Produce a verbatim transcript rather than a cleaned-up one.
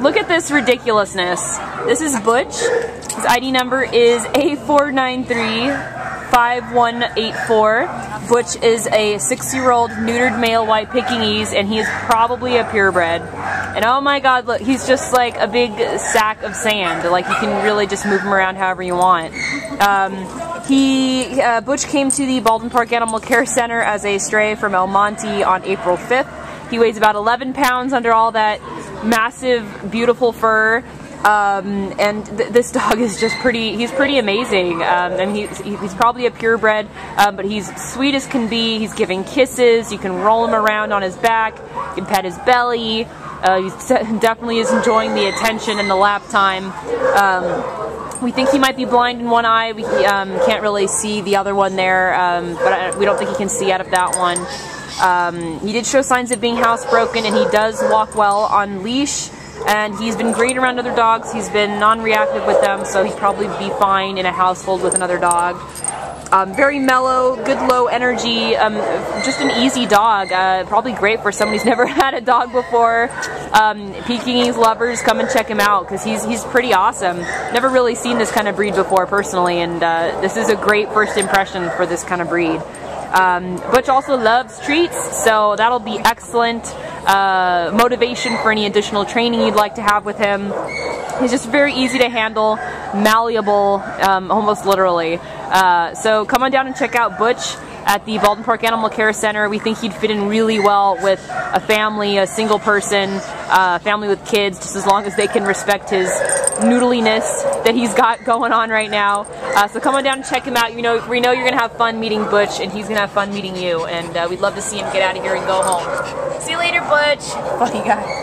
Look at this ridiculousness. This is Butch. His I D number is A four nine three five one eight four. Butch is a six-year-old neutered male white Pekingese, and he is probably a purebred. And oh my god, look, he's just like a big sack of sand. Like, you can really just move him around however you want. Um, he, uh, Butch came to the Baldwin Park Animal Care Center as a stray from El Monte on April fifth. He weighs about eleven pounds under all that massive, beautiful fur. Um, and th this dog is just pretty, he's pretty amazing, um, and he's, he's probably a purebred, um, but he's sweet as can be. He's giving kisses, you can roll him around on his back, you can pet his belly, uh, he definitely is enjoying the attention and the lap time. Um, we think he might be blind in one eye, we um, can't really see the other one there, um, but I, we don't think he can see out of that one. Um, he did show signs of being housebroken, and he does walk well on leash. And he's been great around other dogs. He's been non-reactive with them, so he'd probably be fine in a household with another dog. Um, very mellow, good low energy, um, just an easy dog. Uh, probably great for somebody who's never had a dog before. Um, Pekingese lovers, come and check him out, because he's, he's pretty awesome. Never really seen this kind of breed before, personally, and uh, this is a great first impression for this kind of breed. Um, Butch also loves treats, so that'll be excellent uh, motivation for any additional training you'd like to have with him. He's just very easy to handle, malleable, um, almost literally. Uh, so come on down and check out Butch at the Baldwin Park Animal Care Center. We think he'd fit in really well with a family, a single person, uh, family with kids, just as long as they can respect his noodliness that he's got going on right now. Uh, so come on down and check him out. You know, we know you're going to have fun meeting Butch, and he's going to have fun meeting you, and uh, we'd love to see him get out of here and go home. See you later, Butch. Funny guy.